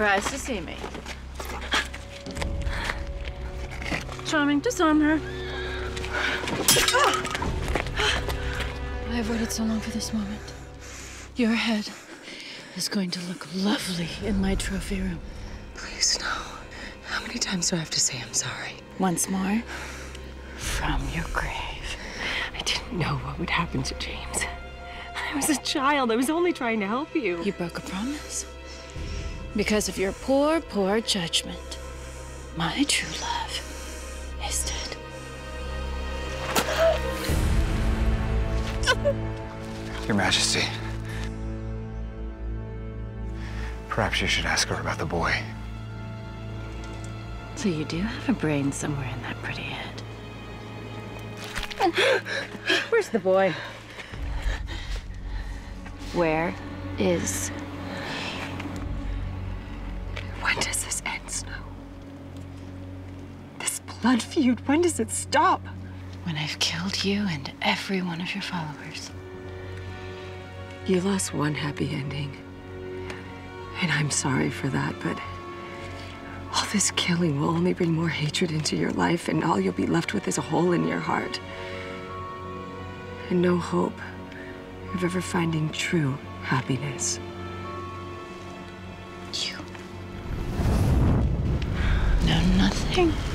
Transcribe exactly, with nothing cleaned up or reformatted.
surprised to see me. Charming, disarm her. I have waited so long for this moment. Your head is going to look lovely in my trophy room. Please, no. How many times do I have to say I'm sorry? Once more, from your grave. I didn't know what would happen to James. I was a child. I was only trying to help you. You broke a promise. Because of your poor, poor judgment, my true love is dead. Your Majesty, perhaps you should ask her about the boy. So you do have a brain somewhere in that pretty head. Where's the boy? Where is he? When does this end, Snow? This blood feud, when does it stop? When I've killed you and every one of your followers. You lost one happy ending. And I'm sorry for that, but all this killing will only bring more hatred into your life, and all you'll be left with is a hole in your heart. And no hope of ever finding true happiness. You know nothing.